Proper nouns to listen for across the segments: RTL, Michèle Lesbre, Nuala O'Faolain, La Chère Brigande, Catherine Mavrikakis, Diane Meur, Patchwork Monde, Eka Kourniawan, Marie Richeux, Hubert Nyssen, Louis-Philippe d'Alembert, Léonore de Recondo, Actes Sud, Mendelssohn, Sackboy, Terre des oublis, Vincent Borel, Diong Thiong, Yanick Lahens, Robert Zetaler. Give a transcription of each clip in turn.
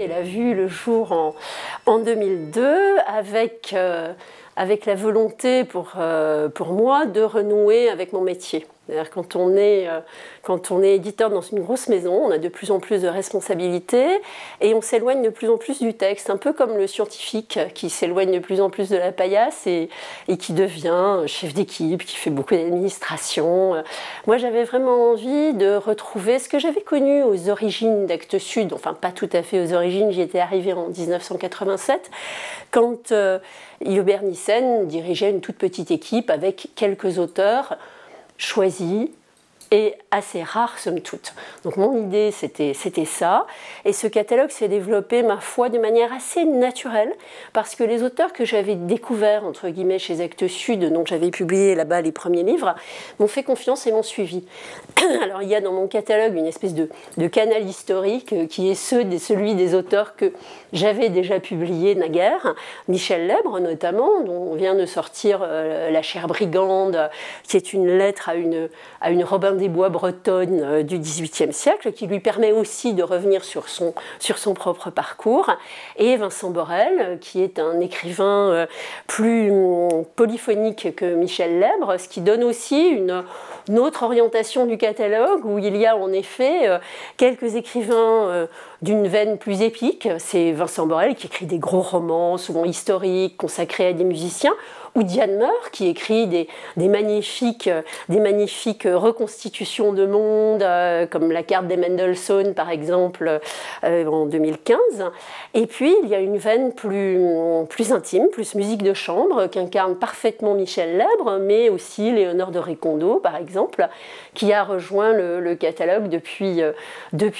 Elle a vu le jour en 2002 avec la volonté pour moi de renouer avec mon métier. C'est-à-dire quand on est éditeur dans une grosse maison, on a de plus en plus de responsabilités et on s'éloigne de plus en plus du texte, un peu comme le scientifique qui s'éloigne de plus en plus de la paillasse et qui devient chef d'équipe, qui fait beaucoup d'administration. Moi, j'avais vraiment envie de retrouver ce que j'avais connu aux origines d'Actes Sud, enfin pas tout à fait aux origines, j'y étais arrivée en 1987, quand Hubert Nyssen dirigeait une toute petite équipe avec quelques auteurs, choisi et assez rare somme toute. Donc mon idée c'était ça, et ce catalogue s'est développé, ma foi, de manière assez naturelle, parce que les auteurs que j'avais découverts entre guillemets chez Actes Sud, dont j'avais publié là-bas les premiers livres, m'ont fait confiance et m'ont suivi. Alors il y a dans mon catalogue une espèce de canal historique qui est celui des auteurs que j'avais déjà publiés naguère, Michèle Lesbre notamment, dont on vient de sortir La Chère Brigande, qui est une lettre à une Robin des Bois bretonne du XVIIIe siècle, qui lui permet aussi de revenir sur son propre parcours, et Vincent Borel, qui est un écrivain plus polyphonique que Michèle Lesbre, ce qui donne aussi une autre orientation du catalogue, où il y a en effet quelques écrivains d'une veine plus épique. C'est Vincent Borel qui écrit des gros romans, souvent historiques, consacrés à des musiciens, ou Diane Meur qui écrit des magnifiques reconstitutions de monde, comme la carte des Mendelssohn par exemple en 2015. Et puis il y a une veine plus intime, plus musique de chambre, qu'incarne parfaitement Michèle Lesbre, mais aussi Léonore de Recondo par exemple, qui a rejoint le catalogue depuis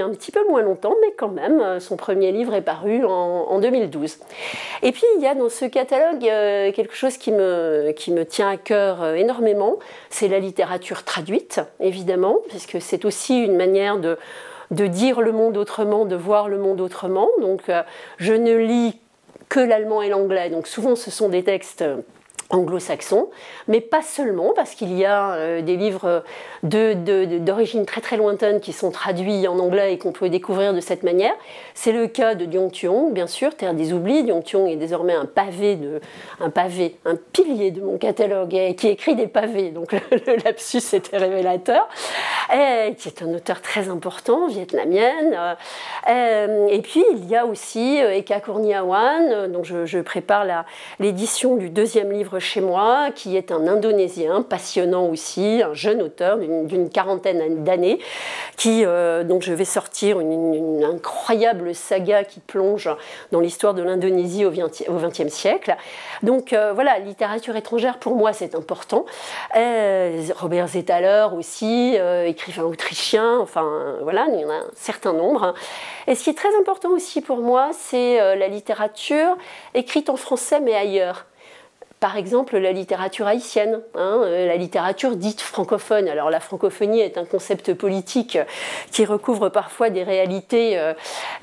un petit peu moins longtemps, mais quand même, son premier livre est paru en 2012. Et puis il y a dans ce catalogue quelque chose qui me tient à cœur énormément, c'est la littérature traduite, évidemment, puisque c'est aussi une manière de dire le monde autrement, de voir le monde autrement. Donc je ne lis que l'allemand et l'anglais, donc souvent ce sont des textes anglo-saxons, mais pas seulement, parce qu'il y a des livres d'origine très très lointaine qui sont traduits en anglais et qu'on peut découvrir de cette manière. C'est le cas de Diong Thiong, bien sûr, Terre des oublis. Diong Thiong est désormais un pilier de mon catalogue, et qui écrit des pavés, donc le lapsus était révélateur, et qui est un auteur très important, vietnamienne. Et puis il y a aussi Eka Kourniawan, dont je prépare l'édition du deuxième livre chez moi, qui est un Indonésien passionnant aussi, un jeune auteur d'une quarantaine d'années, dont je vais sortir une incroyable saga qui plonge dans l'histoire de l'Indonésie au XXe siècle. Donc voilà, littérature étrangère pour moi c'est important. Robert Zetaler aussi, écrivain autrichien, enfin voilà, il y en a un certain nombre. Et ce qui est très important aussi pour moi, c'est la littérature écrite en français mais ailleurs. Par exemple, la littérature haïtienne, hein, la littérature dite francophone. Alors la francophonie est un concept politique qui recouvre parfois des réalités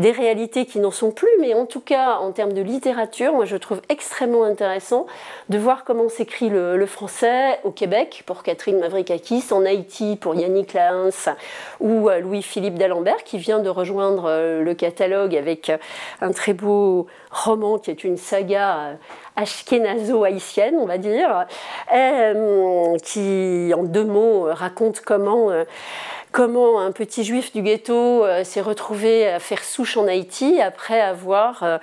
qui n'en sont plus, mais en tout cas, en termes de littérature, moi je trouve extrêmement intéressant de voir comment s'écrit le français au Québec, pour Catherine Mavrikakis, en Haïti, pour Yanick Lahens, ou Louis-Philippe d'Alembert, qui vient de rejoindre le catalogue avec un très beau roman qui est une saga ashkénazo-haïtienne, on va dire, qui, en deux mots, raconte comment un petit juif du ghetto s'est retrouvé à faire souche en Haïti après avoir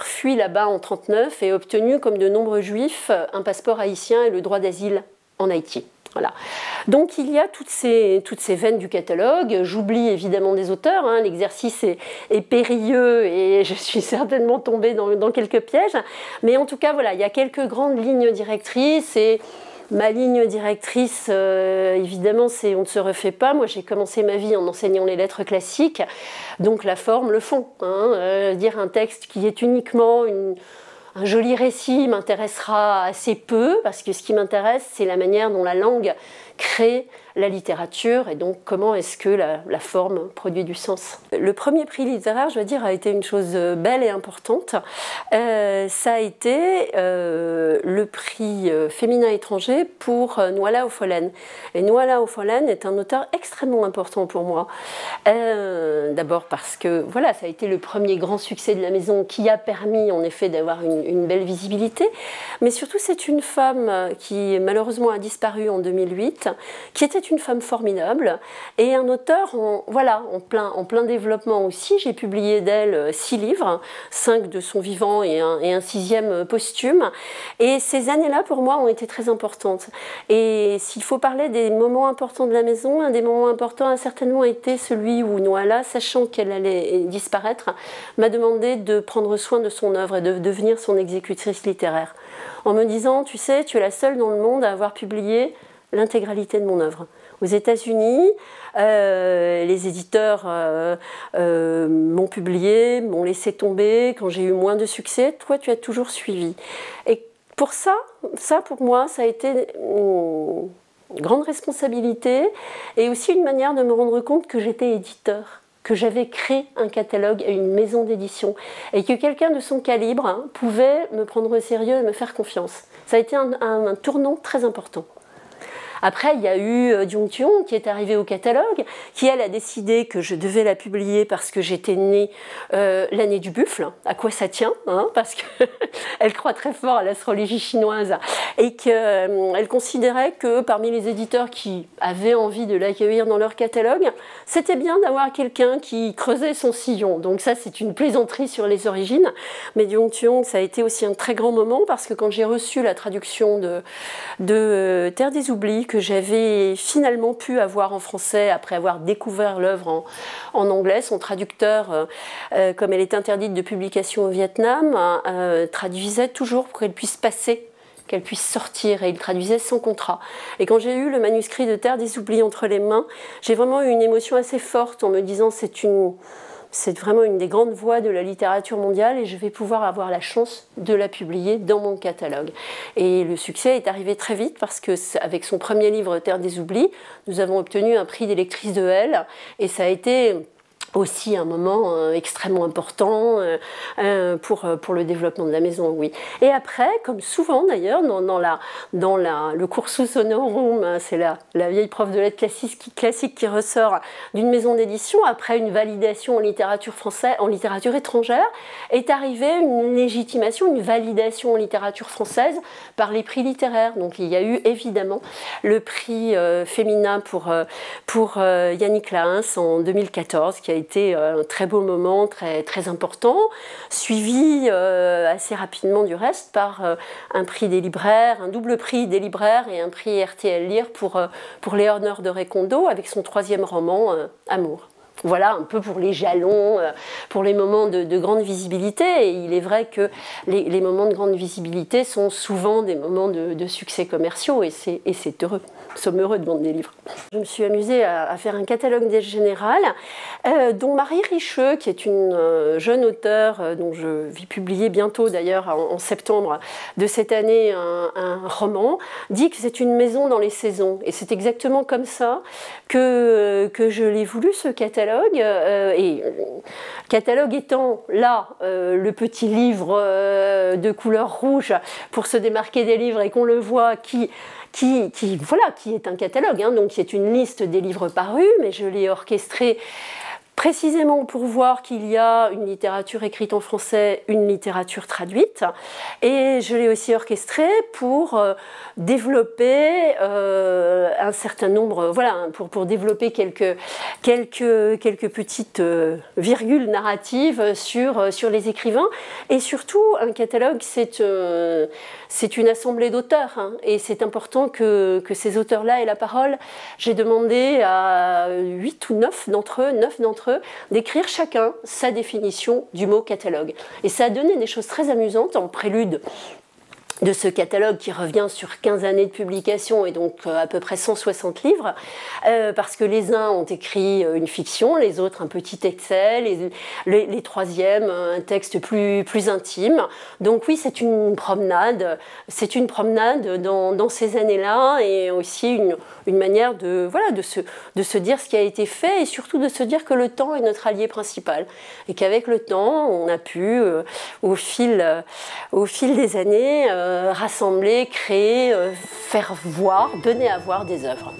fui là-bas en 1939 et obtenu, comme de nombreux juifs, un passeport haïtien et le droit d'asile en Haïti. Voilà. Donc il y a toutes ces veines du catalogue. J'oublie évidemment des auteurs, hein. L'exercice est périlleux et je suis certainement tombée dans quelques pièges. Mais en tout cas, voilà, il y a quelques grandes lignes directrices et ma ligne directrice, évidemment, c'est on ne se refait pas. Moi, j'ai commencé ma vie en enseignant les lettres classiques, donc la forme, le fond, hein. Dire un texte qui est uniquement un joli récit m'intéressera assez peu, parce que ce qui m'intéresse, c'est la manière dont la langue crée la littérature, et donc comment est-ce que la forme produit du sens. Le premier prix littéraire, je veux dire, a été une chose belle et importante. Ça a été le prix féminin étranger pour Nuala O'Faolain. Et Nuala O'Faolain est un auteur extrêmement important pour moi. D'abord parce que voilà, ça a été le premier grand succès de la maison qui a permis en effet d'avoir une belle visibilité. Mais surtout, c'est une femme qui malheureusement a disparu en 2008, qui était une femme formidable et un auteur en plein développement aussi. J'ai publié d'elle 6 livres, 5 de son vivant et un 6e posthume. Et ces années-là, pour moi, ont été très importantes. Et s'il faut parler des moments importants de la maison, un des moments importants a certainement été celui où Nuala, sachant qu'elle allait disparaître, m'a demandé de prendre soin de son œuvre et de devenir son exécutrice littéraire. En me disant, tu sais, tu es la seule dans le monde à avoir publié l'intégralité de mon œuvre. Aux États-Unis, les éditeurs m'ont publié, m'ont laissé tomber. Quand j'ai eu moins de succès, toi, tu as toujours suivi. Et pour ça, pour moi, ça a été une grande responsabilité et aussi une manière de me rendre compte que j'étais éditeur, que j'avais créé un catalogue et une maison d'édition, et que quelqu'un de son calibre pouvait me prendre au sérieux et me faire confiance. Ça a été un tournant très important. Après, il y a eu Diong Thiong qui est arrivée au catalogue, qui elle a décidé que je devais la publier parce que j'étais née l'année du buffle. À quoi ça tient, hein, parce qu'elle croit très fort à l'astrologie chinoise et qu'elle considérait que parmi les éditeurs qui avaient envie de l'accueillir dans leur catalogue, c'était bien d'avoir quelqu'un qui creusait son sillon. Donc ça, c'est une plaisanterie sur les origines. Mais Diong Thiong, ça a été aussi un très grand moment parce que quand j'ai reçu la traduction de Terre des oublis, que j'avais finalement pu avoir en français après avoir découvert l'œuvre en anglais. Son traducteur, comme elle est interdite de publication au Vietnam, traduisait toujours pour qu'elle puisse passer, qu'elle puisse sortir, et il traduisait sans contrat. Et quand j'ai eu le manuscrit de Terre des oublis entre les mains, j'ai vraiment eu une émotion assez forte en me disant c'est vraiment une des grandes voies de la littérature mondiale et je vais pouvoir avoir la chance de la publier dans mon catalogue. Et le succès est arrivé très vite parce que avec son premier livre, Terre des oublis, nous avons obtenu un prix des lectrices de L et ça a été aussi un moment extrêmement important pour le développement de la maison, oui. Et après, comme souvent d'ailleurs, dans le cursus honorum, c'est la vieille prof de lettres classique qui ressort d'une maison d'édition, après une validation en littérature française, en littérature étrangère, est arrivée une légitimation, une validation en littérature française par les prix littéraires. Donc il y a eu évidemment le prix Femina pour Yanick Lahens en 2014, qui a été un très beau moment, très, très important, suivi assez rapidement du reste par un prix des libraires, un double prix des libraires et un prix RTL Lire pour Léonore de Recondo avec son 3e roman, Amour. Voilà un peu pour les jalons, pour les moments de grande visibilité. Et il est vrai que les moments de grande visibilité sont souvent des moments de succès commerciaux et c'est heureux. Nous sommes heureux de vendre des livres. Je me suis amusée à faire un catalogue des générales dont Marie Richeux, qui est une jeune auteure dont je vais publier bientôt d'ailleurs en septembre de cette année un roman, dit que c'est une maison dans les saisons. Et c'est exactement comme ça que je l'ai voulu, ce catalogue. Et catalogue étant là le petit livre de couleur rouge pour se démarquer des livres et qu'on le voit qui est un catalogue, hein, donc c'est une liste des livres parus, mais je l'ai orchestré précisément pour voir qu'il y a une littérature écrite en français, une littérature traduite, et je l'ai aussi orchestrée pour développer un certain nombre, voilà, pour développer quelques petites virgules narratives sur les écrivains, et surtout un catalogue, c'est une assemblée d'auteurs, hein, et c'est important que ces auteurs-là aient la parole. J'ai demandé à 9 d'entre eux, d'écrire chacun sa définition du mot catalogue. Et ça a donné des choses très amusantes en prélude de ce catalogue qui revient sur 15 années de publication et donc à peu près 160 livres, parce que les uns ont écrit une fiction, les autres un petit essai, les troisièmes un texte plus intime. Donc oui, c'est une promenade, dans ces années-là et aussi une manière de se dire ce qui a été fait et surtout de se dire que le temps est notre allié principal et qu'avec le temps, on a pu, au fil des années, rassembler, créer, faire voir, donner à voir des œuvres.